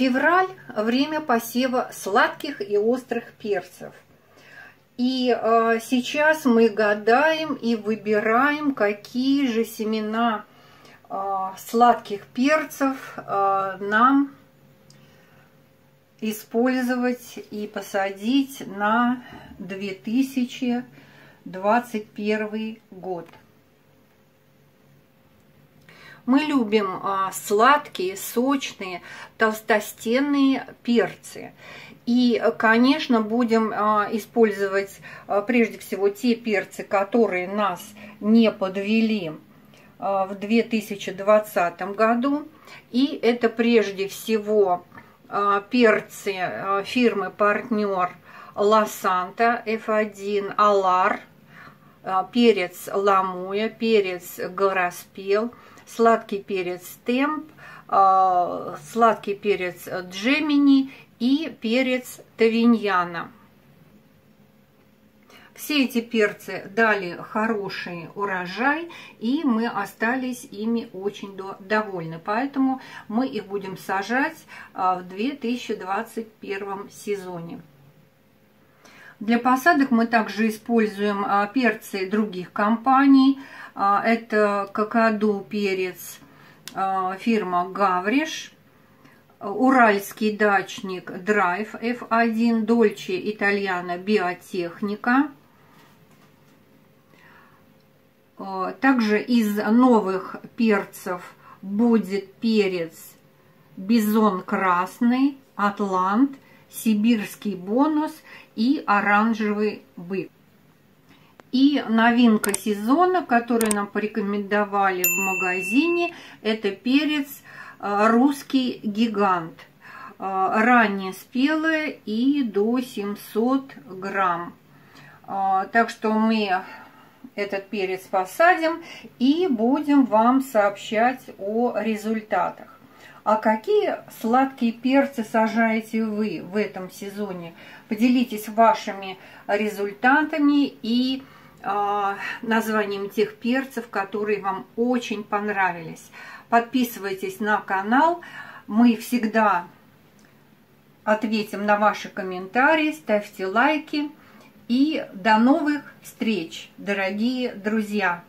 Февраль – время посева сладких и острых перцев. И сейчас мы гадаем и выбираем, какие же семена сладких перцев нам использовать и посадить на 2021 год. Мы любим сладкие, сочные, толстостенные перцы. И, конечно, будем использовать прежде всего те перцы, которые нас не подвели в 2020 году. И это прежде всего перцы фирмы «Партнер Ласанта F1», «Алар», перец «Ламуйо», перец «Гороспел», сладкий перец «Темп», сладкий перец «Джемини» и перец «Тавиньяно». Все эти перцы дали хороший урожай, и мы остались ими очень довольны. Поэтому мы их будем сажать в 2021 сезоне. Для посадок мы также используем перцы других компаний. Это Какаду перец фирма Гавриш, Уральский дачник Драйв F1, Дольче Итальяно Биотехника. Также из новых перцев будет перец Бизон красный, Атлант, Сибирский бонус и оранжевый бык. И новинка сезона, которую нам порекомендовали в магазине, это перец «Русский гигант». Раннеспелая и до 700 грамм. Так что мы этот перец посадим и будем вам сообщать о результатах. А какие сладкие перцы сажаете вы в этом сезоне? Поделитесь вашими результатами и названием тех перцев, которые вам очень понравились. Подписывайтесь на канал. Мы всегда ответим на ваши комментарии. Ставьте лайки. И до новых встреч, дорогие друзья!